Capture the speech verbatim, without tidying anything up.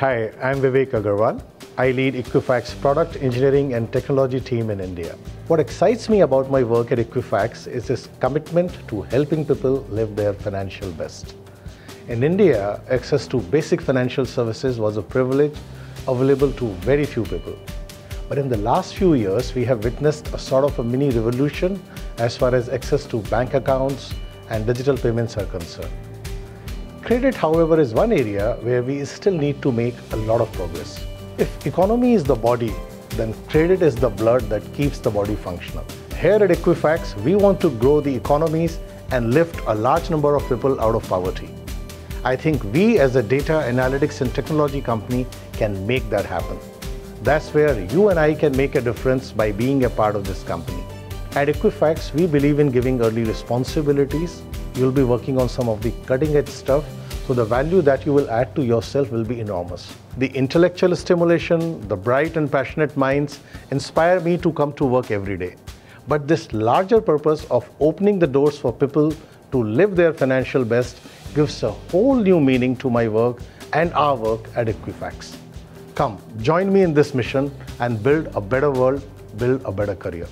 Hi, I'm Vivek Agarwal. I lead Equifax product engineering and technology team in India. What excites me about my work at Equifax is its commitment to helping people live their financial best. In India, access to basic financial services was a privilege available to very few people. But in the last few years, we have witnessed a sort of a mini revolution as far as access to bank accounts and digital payments are concerned. Credit, however, is one area where we still need to make a lot of progress. If economy is the body, then credit is the blood that keeps the body functional. Here at Equifax, we want to grow the economies and lift a large number of people out of poverty. I think we as a data analytics and technology company can make that happen. That's where you and I can make a difference by being a part of this company. At Equifax, we believe in giving early responsibilities. You'll be working on some of the cutting-edge stuff, so the value that you will add to yourself will be enormous. The intellectual stimulation, the bright and passionate minds inspire me to come to work every day. But this larger purpose of opening the doors for people to live their financial best gives a whole new meaning to my work and our work at Equifax. Come, join me in this mission and build a better world, build a better career.